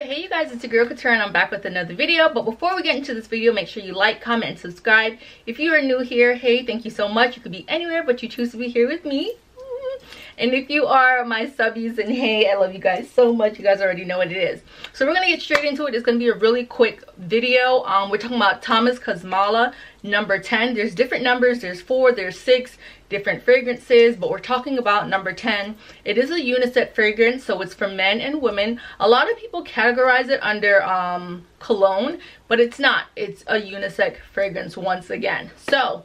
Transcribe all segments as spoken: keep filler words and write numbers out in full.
Hey you guys, it's your girl Couture and I'm back with another video. But before we get into this video, make sure you like, comment, and subscribe. If you are new here, hey, thank you so much. You could be anywhere, but you choose to be here with me. And if you are my subbies, and hey, I love you guys so much. You guys already know what it is. So we're gonna get straight into it. It's gonna be a really quick video. Um, we're talking about Thomas Kosmala number ten. There's different numbers. There's four. There's six different fragrances, but we're talking about number ten. It is a unisex fragrance, so it's for men and women. A lot of people categorize it under um, cologne, but it's not. It's a unisex fragrance once again. So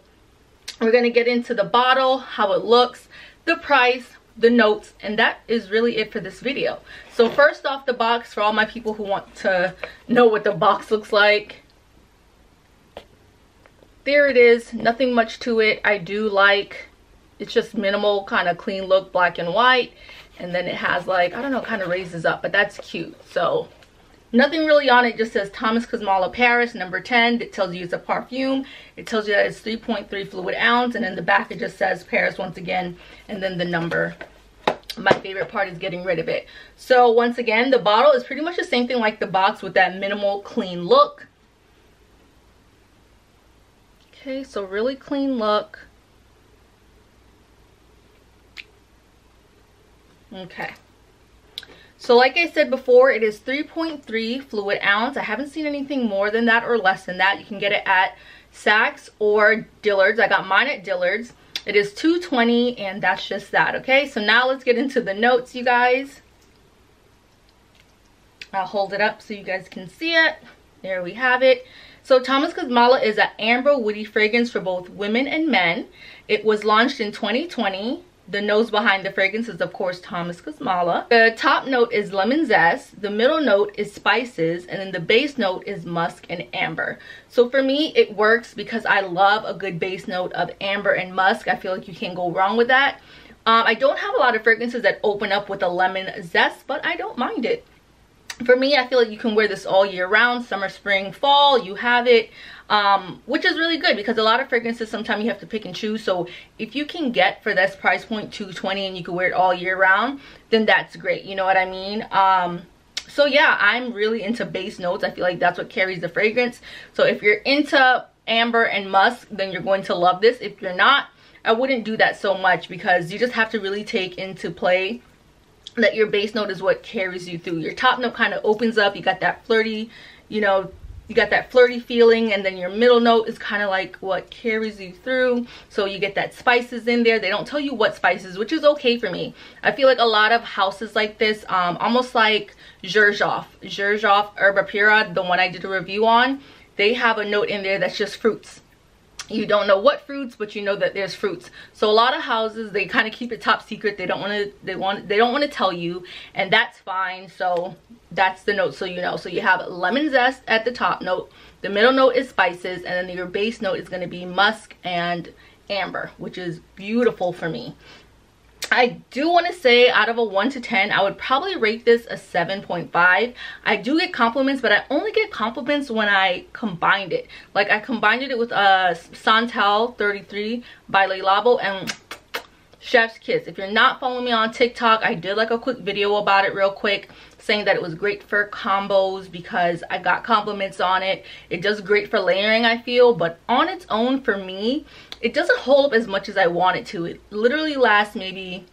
we're gonna get into the bottle, how it looks, the price, the notes, and that is really it for this video. So first off the box, for all my people who want to know what the box looks like, there it is. Nothing much to it. I do like, it's just minimal, kind of clean look, black and white, and then it has like, I don't know, kind of raises up, but that's cute. So nothing really on it, just says Thomas Kosmala Paris number ten. It tells you it's a perfume. It tells you that it's three point three fluid ounce. And in the back, it just says Paris once again. And then the number. My favorite part is getting rid of it. So once again, the bottle is pretty much the same thing like the box with that minimal clean look. Okay, so really clean look. Okay. So like I said before, it is three point three fluid ounce. I haven't seen anything more than that or less than that. You can get it at Saks or Dillard's. I got mine at Dillard's. It is two twenty and that's just that, okay? So now let's get into the notes, you guys. I'll hold it up so you guys can see it. There we have it. So Thomas Kosmala is an amber woody fragrance for both women and men. It was launched in twenty twenty. The nose behind the fragrance is, of course, Thomas Kosmala. The top note is lemon zest, the middle note is spices, and then the base note is musk and amber. So for me, it works because I love a good base note of amber and musk. I feel like you can't go wrong with that. Um, I don't have a lot of fragrances that open up with a lemon zest, but I don't mind it. For me, I feel like you can wear this all year round, summer, spring, fall, you have it. Um, which is really good because a lot of fragrances sometimes you have to pick and choose. So if you can get for this price point two twenty and you can wear it all year round, then that's great. You know what I mean? Um, so yeah, I'm really into base notes. I feel like that's what carries the fragrance. So if you're into amber and musk, then you're going to love this. If you're not, I wouldn't do that so much because you just have to really take into play that your base note is what carries you through. Your top note kind of opens up. You got that flirty, you know, you got that flirty feeling, and then your middle note is kind of like what carries you through. So you get that spices in there. They don't tell you what spices, which is okay for me. I feel like a lot of houses like this, um, almost like Xerjoff, Xerjoff, Erba Pura, the one I did a review on, they have a note in there that's just fruits. You don't know what fruits, but you know that there's fruits. So a lot of houses, they kind of keep it top secret. They don't want to, they want, they don't want to tell you, and that's fine. So that's the note, so you know. So you have lemon zest at the top note. The middle note is spices, and then your base note is going to be musk and amber, which is beautiful for me. I do want to say out of a one to ten, I would probably rate this a seven point five. I do get compliments, but I only get compliments when I combined it. Like I combined it with uh, Santal thirty-three by Le Labo and chef's kiss. If you're not following me on TikTok, I did like a quick video about it real quick, saying that it was great for combos because I got compliments on it. It does great for layering, I feel, but on its own for me, it doesn't hold up as much as I want it to. It literally lasts maybe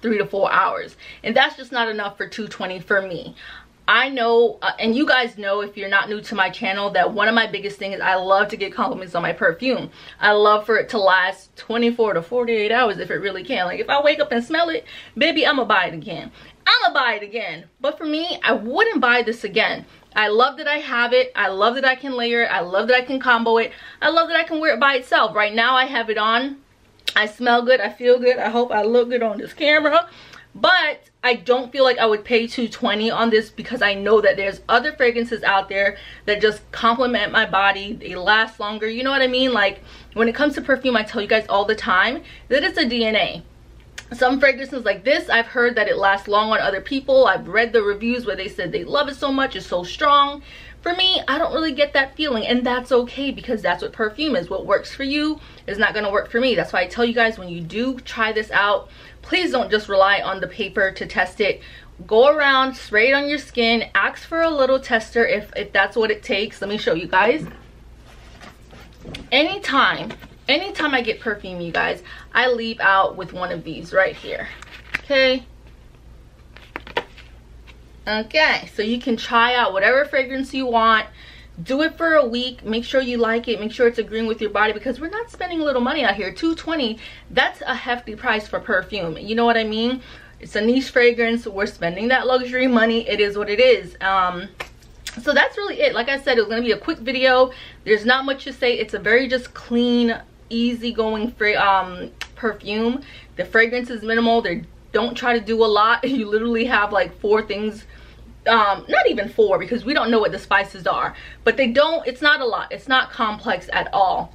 three to four hours. And that's just not enough for two twenty for me. I know, uh, and you guys know if you're not new to my channel, that one of my biggest things is I love to get compliments on my perfume. I love for it to last twenty-four to forty-eight hours if it really can. Like if I wake up and smell it, baby, I'ma buy it again. I'ma buy it again. But for me, I wouldn't buy this again. I love that I have it. I love that I can layer it. I love that I can combo it. I love that I can wear it by itself. Right now I have it on. I smell good. I feel good. I hope I look good on this camera. But I don't feel like I would pay two twenty on this because I know that there's other fragrances out there that just complement my body. They last longer. You know what I mean? Like when it comes to perfume, I tell you guys all the time that it's a D N A. Some fragrances like this, I've heard that it lasts long on other people. I've read the reviews where they said they love it so much, it's so strong. For me, I don't really get that feeling, and that's okay because that's what perfume is. What works for you is not going to work for me. That's why I tell you guys, when you do try this out, please don't just rely on the paper to test it go around, spray it on your skin, ask for a little tester if, if that's what it takes. Let me show you guys. Anytime, anytime I get perfume, you guys, I leave out with one of these right here. Okay. Okay, so you can try out whatever fragrance you want. Do it for a week. Make sure you like it. Make sure it's agreeing with your body, because we're not spending a little money out here. two twenty, that's a hefty price for perfume. You know what I mean? It's a niche fragrance. We're spending that luxury money. It is what it is. Um, so that's really it. Like I said, it was going to be a quick video. There's not much to say. It's a very just clean, easygoing um, perfume. The fragrance is minimal. They don't try to do a lot. You literally have like four things. Um, not even four, because we don't know what the spices are, but they don't, it's not a lot, it's not complex at all.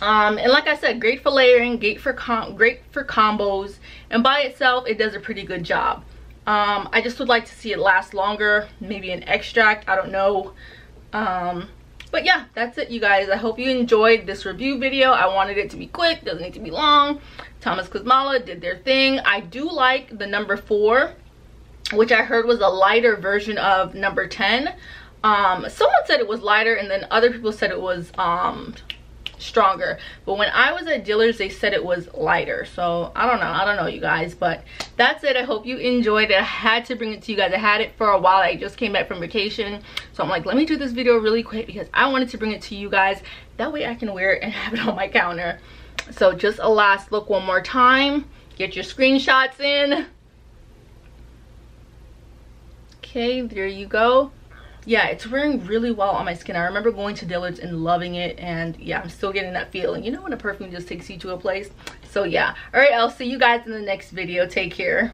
Um, and like I said, great for layering, great for, com great for combos, and by itself, it does a pretty good job. Um, I just would like to see it last longer, maybe an extract, I don't know. Um, but yeah, that's it, you guys. I hope you enjoyed this review video. I wanted it to be quick, doesn't need to be long. Thomas Kosmala did their thing. I do like the number four, which I heard was a lighter version of number ten. Um, someone said it was lighter, and then other people said it was um, stronger. But when I was at Dillard's, they said it was lighter. So I don't know. I don't know, you guys. But that's it. I hope you enjoyed it. I had to bring it to you guys. I had it for a while. I just came back from vacation. So I'm like, let me do this video really quick, because I wanted to bring it to you guys. That way I can wear it and have it on my counter. So just a last look one more time. Get your screenshots in. Okay, there you go. Yeah, it's wearing really well on my skin. I remember going to Dillard's and loving it, and yeah, I'm still getting that feeling. You know when a perfume just takes you to a place? So yeah. All right, I'll see you guys in the next video. Take care.